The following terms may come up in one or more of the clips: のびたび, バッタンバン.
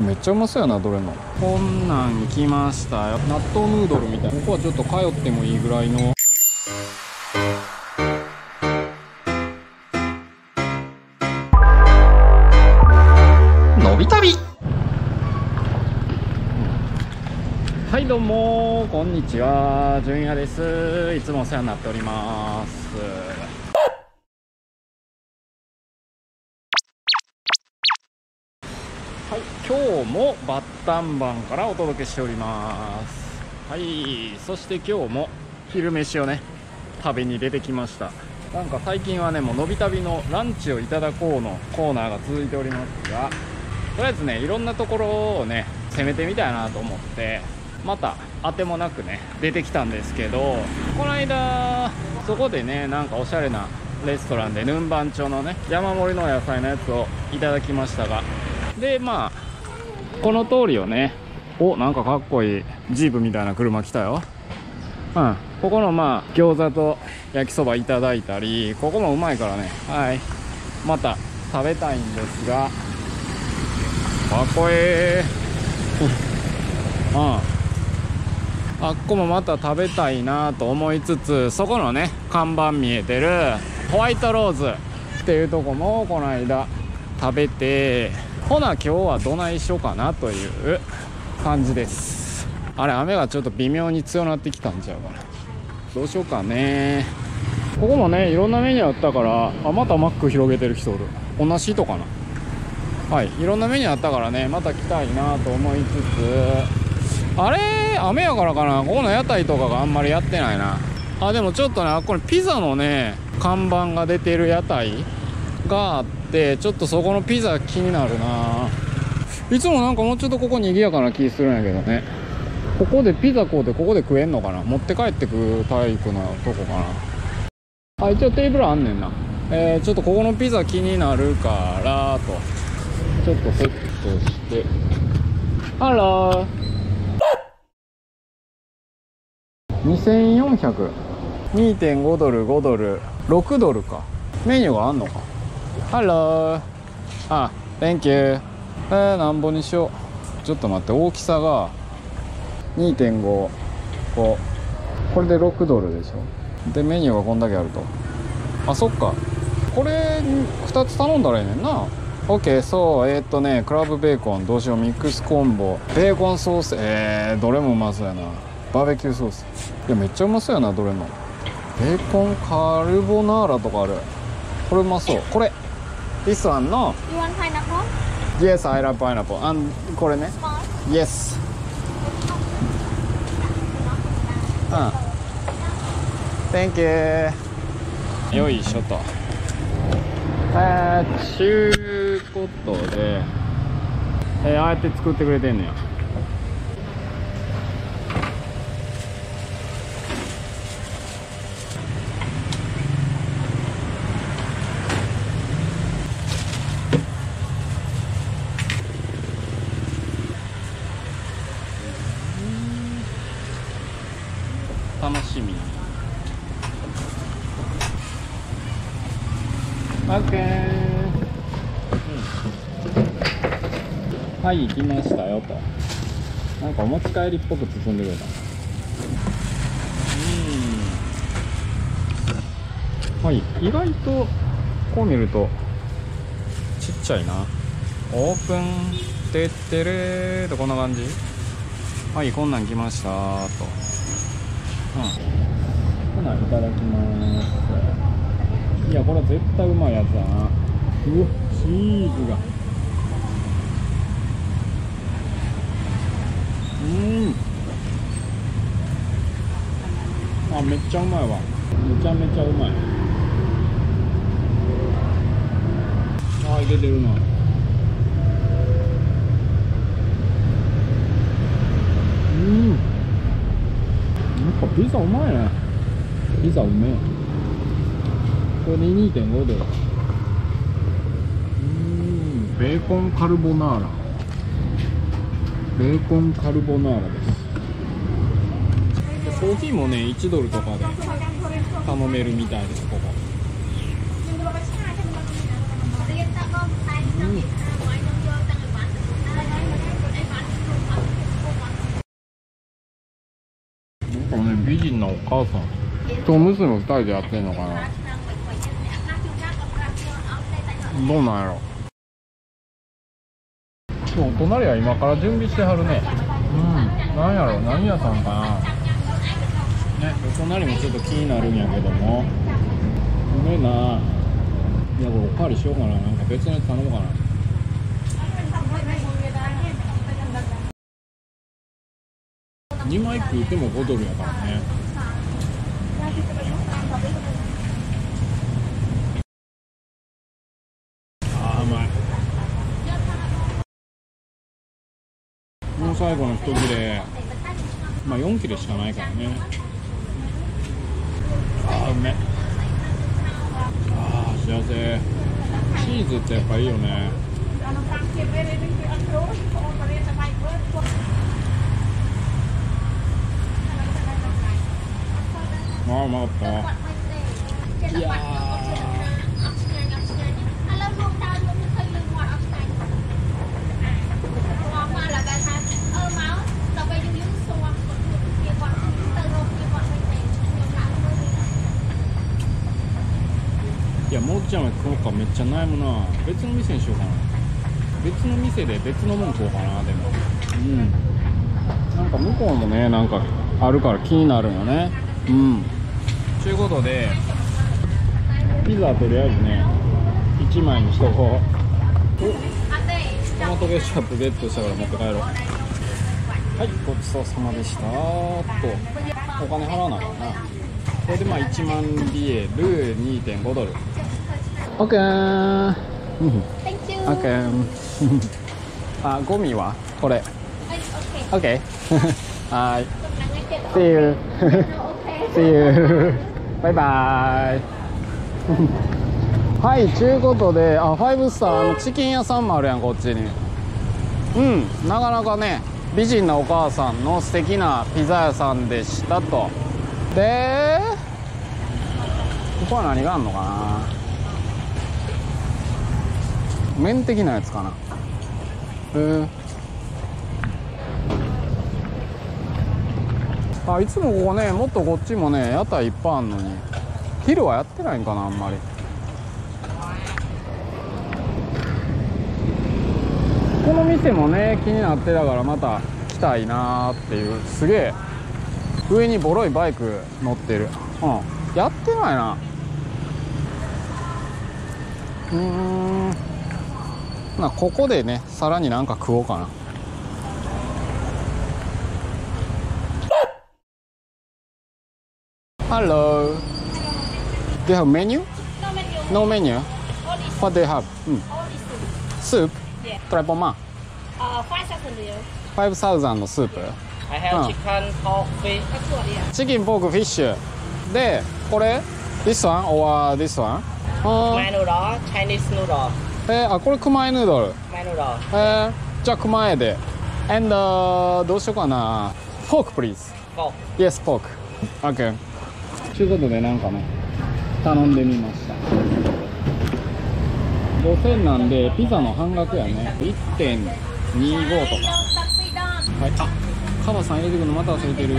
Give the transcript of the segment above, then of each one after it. めっちゃうまそうやなどれも。こんなん来ましたよ、納豆ヌードルみたいな。ここはちょっと通ってもいいぐらいの。のび旅、はいどうもこんにちは、じゅんやです。いつもお世話になっております。はい、今日もバッタンバンからお届けしております。はい、そして今日も昼飯をね食べに出てきました。なんか最近はねもうのび旅のランチをいただこうのコーナーが続いておりますが、とりあえずねいろんなところをね攻めてみたいなと思って、また当てもなくね出てきたんですけど、この間そこでねなんかおしゃれなレストランでヌンバンチョのね山盛りの野菜のやつをいただきましたが、でまあこの通りをね、おなんかかっこいいジープみたいな車来たよ。うん、ここのまあ餃子と焼きそばいただいたり、ここもうまいからね、はい、また食べたいんですが、かっこいいうん、あっこもまた食べたいなと思いつつ、そこのね看板見えてるホワイトローズっていうとこもこの間食べて、ほな今日はどないしようかなという感じです。あれ雨がちょっと微妙に強なってきたんちゃうかな、どうしようかね。ここもねいろんなメニューあったから、あまたマック広げてる人おる、同じ人かな。はい、いろんなメニューあったからねまた来たいなと思いつつ、あれ雨やからかな、ここの屋台とかがあんまりやってないな。あでもちょっとね、あこれピザのね看板が出てる屋台があって、ちょっとそこのピザ気になるな。いつもなんかもうちょっとここ賑やかな気するんやけどね。ここでピザ買うてここで食えんのかな、持って帰ってくタイプのとこかな。あ一応テーブルあんねんな。ちょっとここのピザ気になるからと、ちょっとセットして、あら2400、 2.5 ドル、5ドル、6ドルか。メニューがあんのか。ハロー、あ、Thank you。なんぼにしよう。ちょっと待って、大きさが 2.5 こう、これで6ドルでしょ。でメニューがこんだけあると、あそっか、これ2つ頼んだらいいねんな。 OK。 そう、クラブベーコンどうしよう、ミックスコンボ、ベーコンソース、どれもうまそうやな。バーベキューソース、いやめっちゃうまそうやなどれも。ベーコンカルボナーラとかある、これうまそう。これ This one の You want pineapple? Yes, I love pineapple. And これね、 Yes、 うん、Thank you。 よいしょと、ちゅうことで、ああやって作ってくれてんのよ。楽しみ。 OK、うん、はい来ましたよと、なんかお持ち帰りっぽく包んでくれた。はい、意外とこう見るとちっちゃいな。オープンてってれーと、こんな感じ。はい、こんなん来ましたと、うん、ほないただきます。いやこれ絶対うまいやつだな。うわチーズが、うん、あめっちゃうまいわ、めちゃめちゃうまい。あ出てるな。ピザうまいね、ピザうめえ。これで 2.5 ドル。ベーコンカルボナーラ、ベーコンカルボナーラです。コーヒーもね1ドルとかで頼めるみたいです、ここ。うんお母さんと娘2人でやってんのかな、どうなんやろ。そう、隣は今から準備してはるね。うん、なんやろ、何屋さんかなね。お隣もちょっと気になるんやけども、ごめんな、いやこれおかわりしようかな、なんか別のやつ頼もうかな。2枚食うても5ドルやからね。あー、うまい。もう最後の1切れ、まあ4切れしかないからね。あー、うめ。あー、幸せ。チーズってやっぱいいよね。ああ、うまかった。いやー、いや、もうちゃんはこの子めっちゃ悩むな。別の店にしようかな。別の店で別のもん食おうかな。でもうん、なんか向こうもね、なんかあるから気になるよね。うん、ということでピザとりあえずね1枚にしとこう。お、トマトベースはブゲットしたから持って帰ろう。はい、ごちそうさまでしたと。お金払わないかな、これでまあ1万リエル 2.5 ドル。 OK。 あ、ゴミはこれ OK。 はい、See you. See you. バイバイ。はい、ということで、あ、ファイブスターのチキン屋さんもあるやん、こっちに。うん、なかなかね美人なお母さんの素敵なピザ屋さんでしたと。でここは何があんのかな、麺的なやつかな。あ、いつもここね、もっとこっちもね屋台いっぱいあんのに昼はやってないんかな、あんまり。この店もね気になってたからまた来たいなーっていう。すげえ上にボロいバイク乗ってる。うん、やってないな。うん、な、ここでねさらになんか食おうかな。Hello. Do you have menu? No menu. No menu. What do you have? Soup. Try poma. 5,000 のスープ。I have chicken, pork, fish. Chicken, pork, fish. で、これ ？This one or this one? Khmer noodle, Chinese noodle. あ、これKhmer noodle。Khmer noodle. じゃあKhmerで。And どうしようかな。Pork, please. Pork. Yes, pork. Okay.ということで、なんかね頼んでみました。5000なんでピザの半額やね。 1.25 とか。はい、あ、カバさん入れてくるのまた忘れてる。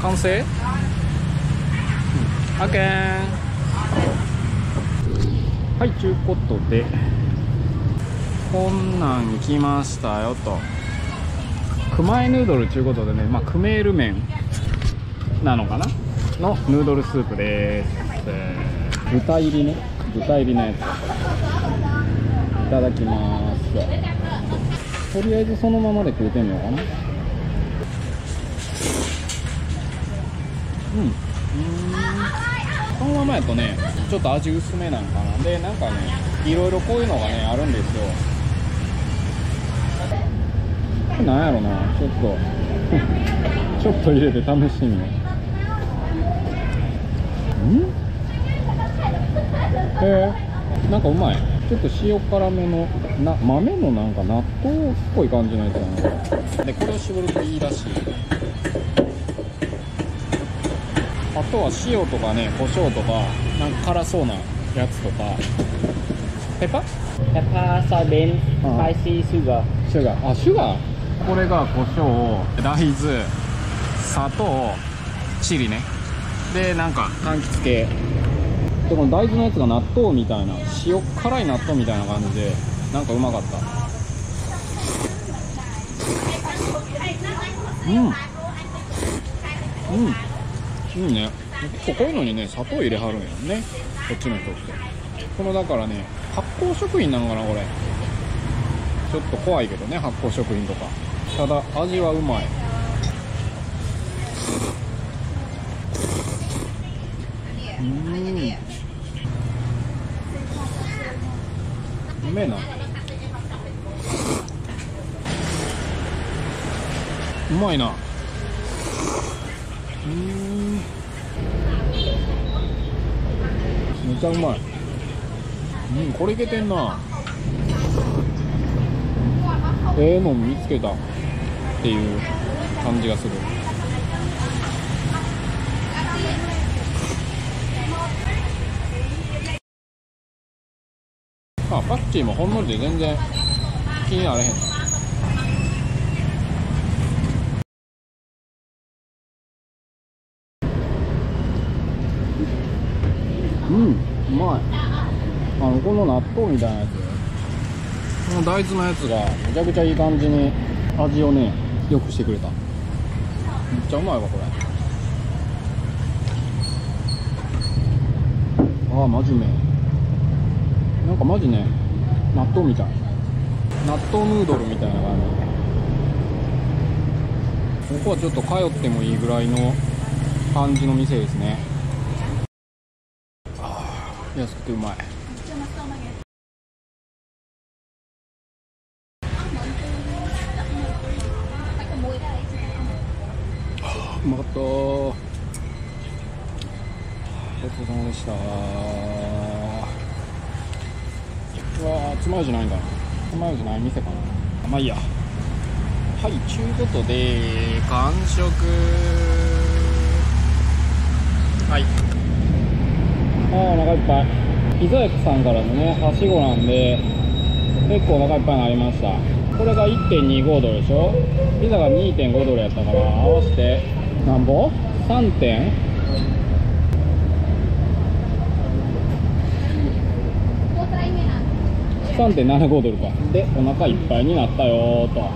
完成？ OK。はい、ということでこんなん来ましたよと。クマエヌードルということでね、まあ、クメール麺なのかなのヌードルスープです。豚入りね、豚入りのやついただきます。とりあえずそのままで食うてんのかな。うん、このままやとねちょっと味薄めなんかな。でなんかねいろいろこういうのがねあるんですよ。これなんやろな、ちょっと入れて試してみよう。なんかうまい。ちょっと塩辛めのな、豆のなんか納豆っぽい感じのやつなんで、これを絞るといいらしい。あっとは塩とかね、胡椒とか、なんか辛そうなやつとか。ペッパー？ペッパー、ソーベン、スパイシー、シュガー。シュガー。あ、シュガー。これが胡椒、大豆、砂糖、チリね。で、なんか柑橘系。で、この大豆のやつが納豆みたいな、塩辛い納豆みたいな感じで、なんかうまかった。うん。うん。いいね。結構こういうのにね、砂糖入れはるんやんね、こっちの人って。このだからね、発酵食品なんかな、これ。ちょっと怖いけどね、発酵食品とか。ただ味はうまい。うめえな。うまいな。めちゃうまい。うん、これいけてんな。ええもん見つけたっていう感じがする。あ、パクチーもほんのりで全然気になれへんな。うん、うまい。あのこの納豆みたいなやつ、この大豆のやつがめちゃくちゃいい感じに味をね、良くしてくれた。めっちゃうまいわこれ。ああ、マジめ。なんかマジね、納豆みたい。納豆ヌードルみたいな感じ。ここはちょっと通ってもいいぐらいの感じの店ですね。安くてうまい。うまかった。ごちそうさまでした。うわあ、つまようじないんだな。つまようじない店かな。まあいいや。はい、ちゅうことで完食。はい。あー、お腹いっぱい。ピザ屋さんからのね、はしごなんで結構お腹いっぱいになりました。これが 1.25 ドルでしょ。ピザが 2.5 ドルやったから、合わせてなんぼ 3. 点3.75 ドルかで、お腹いっぱいになったよーと。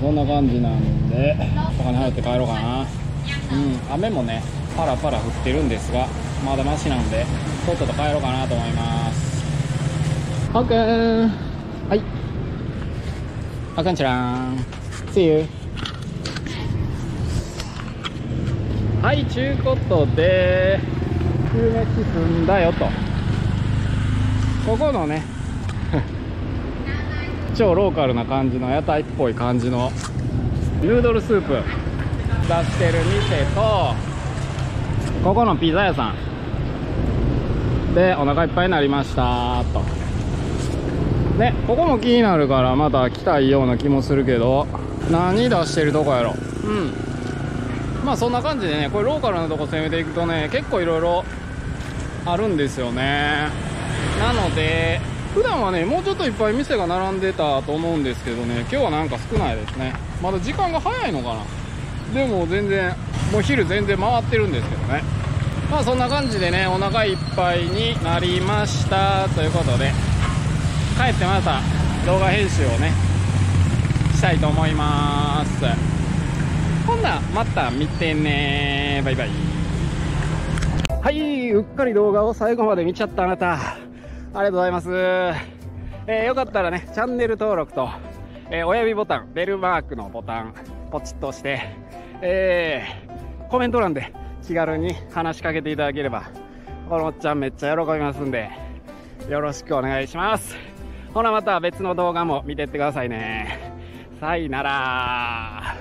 そんな感じなんで、お金払って帰ろうかな。うん、雨もねパラパラ降ってるんですが、まだマシなんでとっとと帰ろうかなと思います。オーケー。はい、あかんちゃん See you。 はい、ちゅうことで昼飯済んだよと。ここのね超ローカルな感じの屋台っぽい感じのヌードルスープ出してる店と、ここのピザ屋さんでお腹いっぱいになりましたと。でここも気になるからまた来たいような気もするけど、何出してるとこやろ。うん、まあそんな感じでね、これローカルなとこ攻めていくとね、結構いろいろあるんですよね。なので普段はねもうちょっといっぱい店が並んでたと思うんですけどね、今日はなんか少ないですね。まだ時間が早いのかな。でも全然もう昼全然回ってるんですけどね。まあそんな感じでね、お腹いっぱいになりましたということで、帰ってまた動画編集をねしたいと思います。ほんならまた見てね。バイバイ。はい、うっかり動画を最後まで見ちゃったあなた、ありがとうございます。よかったらねチャンネル登録と、親指ボタン、ベルマークのボタンポチッと押して、コメント欄で気軽に話しかけていただければ、このおっちゃんめっちゃ喜びますんで、よろしくお願いします。ほなまた別の動画も見てってくださいね。さいなら。